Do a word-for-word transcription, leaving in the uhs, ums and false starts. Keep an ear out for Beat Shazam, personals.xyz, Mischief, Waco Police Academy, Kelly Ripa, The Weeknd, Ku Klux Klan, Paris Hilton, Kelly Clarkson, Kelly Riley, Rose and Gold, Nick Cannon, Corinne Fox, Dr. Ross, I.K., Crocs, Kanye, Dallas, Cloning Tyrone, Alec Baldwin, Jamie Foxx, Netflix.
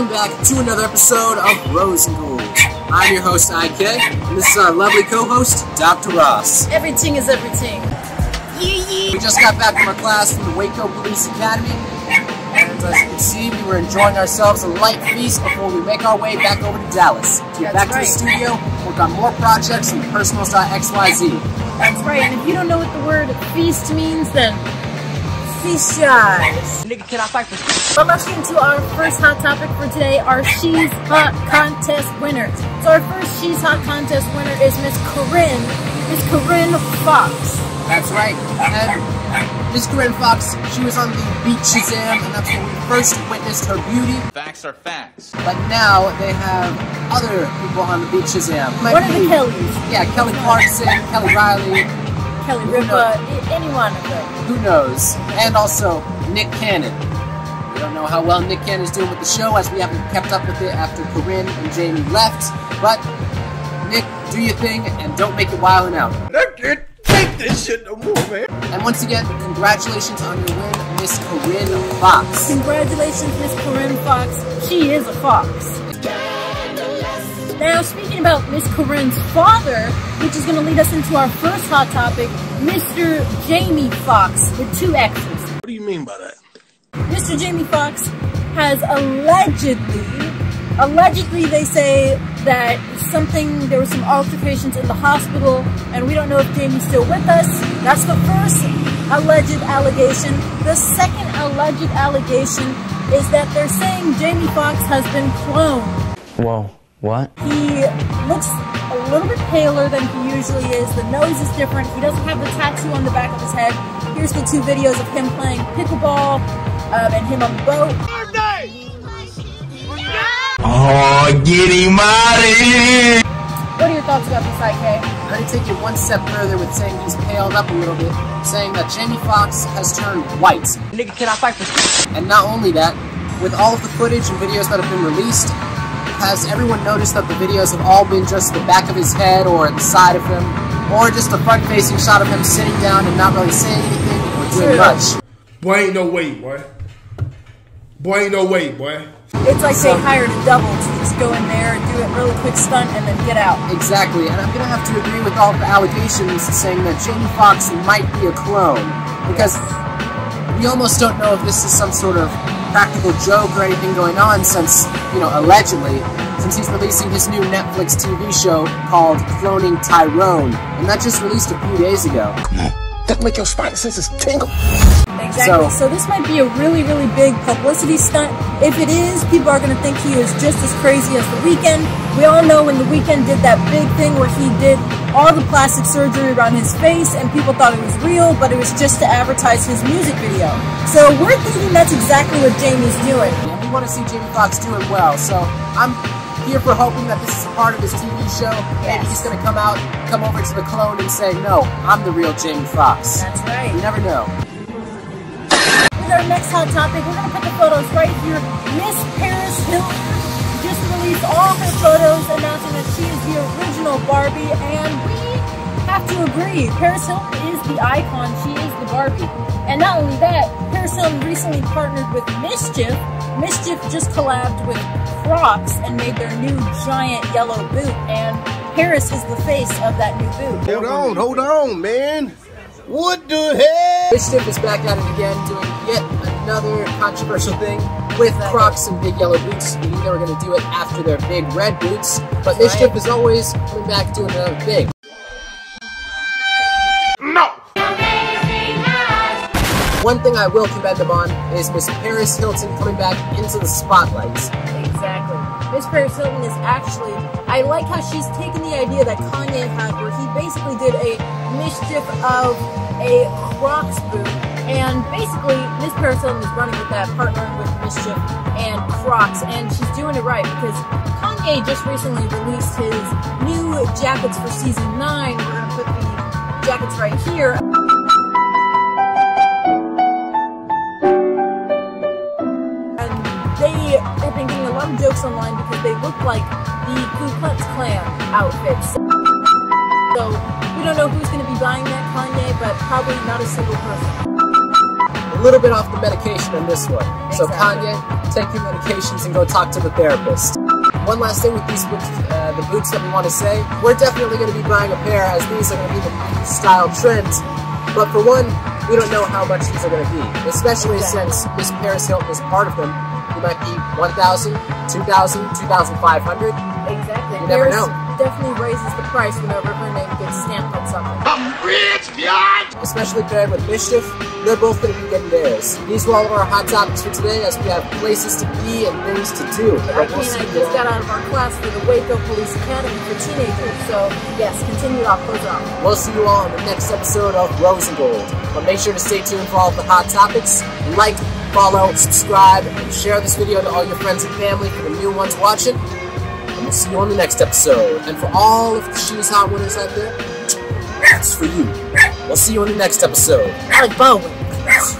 welcome back to another episode of Rose and Gold. I'm your host, I K, and this is our lovely co-host, Doctor Ross. Everything is everything. We just got back from our class from the Waco Police Academy, and as you can see, we were enjoying ourselves a light feast before we make our way back over to Dallas. To get That's back right. to the studio, work on more projects in personals dot x y z. That's right, and if you don't know what the word feast means, then... feast shots. Nigga, can I fight for shit? I'm rushing to our first hot topic for today, our She's Hot contest winner. So our first She's Hot contest winner is Miss Corinne, Miss Corinne Fox. That's right. And Miss Corinne Fox, she was on the Beat Shazam, and that's when we first witnessed her beauty. Facts are facts. But now they have other people on the Beat Shazam. Like what are the Kellys? Yeah, Kelly Clarkson, Kelly Riley, Kelly Ripa, anyone of them. Who knows? And also, Nick Cannon. We don't know how well Nick Cannon is doing with the show, as we haven't kept up with it after Corinne and Jamie left. But, Nick, do your thing, and don't make it wild and out. I can't take this shit no more, man. And once again, congratulations on your win, Miss Corinne Fox. Congratulations, Miss Corinne Fox. She is a fox. Now, speaking about Miss Corinne's father, which is going to lead us into our first hot topic, Mister Jamie Foxx, with two X's. What do you mean by that? Mister Jamie Foxx has allegedly, allegedly they say that something, there were some altercations in the hospital, and we don't know if Jamie's still with us. That's the first alleged allegation. The second alleged allegation is that they're saying Jamie Foxx has been cloned. Whoa. What? He looks a little bit paler than he usually is. The nose is different. He doesn't have the tattoo on the back of his head. Here's the two videos of him playing pickleball um, and him on the boat. Oh, get him out of here! What are your thoughts about this, I K? I'm going to take it one step further with saying he's paled up a little bit, saying that Jamie Foxx has turned white. Nigga, can I fight for this? And not only that, with all of the footage and videos that have been released, has everyone noticed that the videos have all been just the back of his head or the side of him, or just the front facing shot of him sitting down and not really saying anything or doing much? Boy, ain't no way, boy. Boy, ain't no way, boy. It's like so, they hired a double to just go in there and do a really quick stunt and then get out. Exactly, and I'm gonna have to agree with all the allegations saying that Jamie Foxx might be a clone, because we almost don't know if this is some sort of practical joke or anything going on, since, you know, allegedly, since he's releasing his new Netflix T V show called Cloning Tyrone, and that just released a few days ago. That make your spider senses tingle. Exactly. So, so this might be a really, really big publicity stunt. If it is, people are going to think he is just as crazy as The Weeknd. We all know when The Weeknd did that big thing where he did all the plastic surgery around his face, and people thought it was real, but it was just to advertise his music video. So we're thinking that's exactly what Jamie's doing. Yeah, we want to see Jamie Foxx doing well, so I'm here for hoping that this is a part of his T V show, yes. And he's going to come out, come over to the clone and say, no, I'm the real Jamie Foxx. That's right. You never know. With our next hot topic, we're going to put the photos right here. Miss Paris Hilton just released all her photos announcing that she is the original Barbie, and we have to agree, Paris Hilton is the icon, she is the Barbie. And not only that, Paris Hilton recently partnered with Mischief. Mischief just collabed with Crocs and made their new giant yellow boot, and Paris is the face of that new boot. Hold on, hold on, man. What the heck? Mischief is back at it again, doing yet another controversial thing with Crocs and big yellow boots. We knew they were going to do it after their big red boots, but Mischief right. is always coming back doing another thing. No! One thing I will commend them on is Miss Paris Hilton coming back into the spotlight. Exactly. Miss Paris Hilton is actually, I like how she's taken the idea that Kanye had, where he basically did a Mischief of a Crocs boot, and basically Miss Paris Hilton is running with that, partnering with Mischief and Crocs, and she's doing it right, because Kanye just recently released his new jackets for season nine. We're gonna put the jackets right here. And they are been getting a lot of jokes online because they look like the Ku Klux Klan outfits. So we don't know who's going to be buying that, Kanye, but probably not a single person. a little bit off the medication on this one. Exactly. So Kanye, take your medications and go talk to the therapist. One last thing with these boots, uh, the boots that we want to say, we're definitely going to be buying a pair as these are going to be the style trends. But for one, we don't know how much these are going to be, especially exactly. since Miss Paris Hilton is part of them. It might be one thousand, two thousand, two thousand five hundred. Exactly. You never Paris know. Definitely raises the price whenever her name gets stamped on something. I'm rich, God! Especially paired with Mischief, they're both going to be getting theirs. These were all of our hot topics for today as we have places to be and things to do. I mean, I just got out of our class for the Waco Police Academy for teenagers, so yes, continue off, close off. We'll see you all in the next episode of Rose and Gold. But make sure to stay tuned for all of the hot topics. Like, follow, subscribe, and share this video to all your friends and family for the new ones watching. And we'll see you on the next episode. And for all of the She's Hot winners out there, that's for you. We'll see you on the next episode. Alec Baldwin.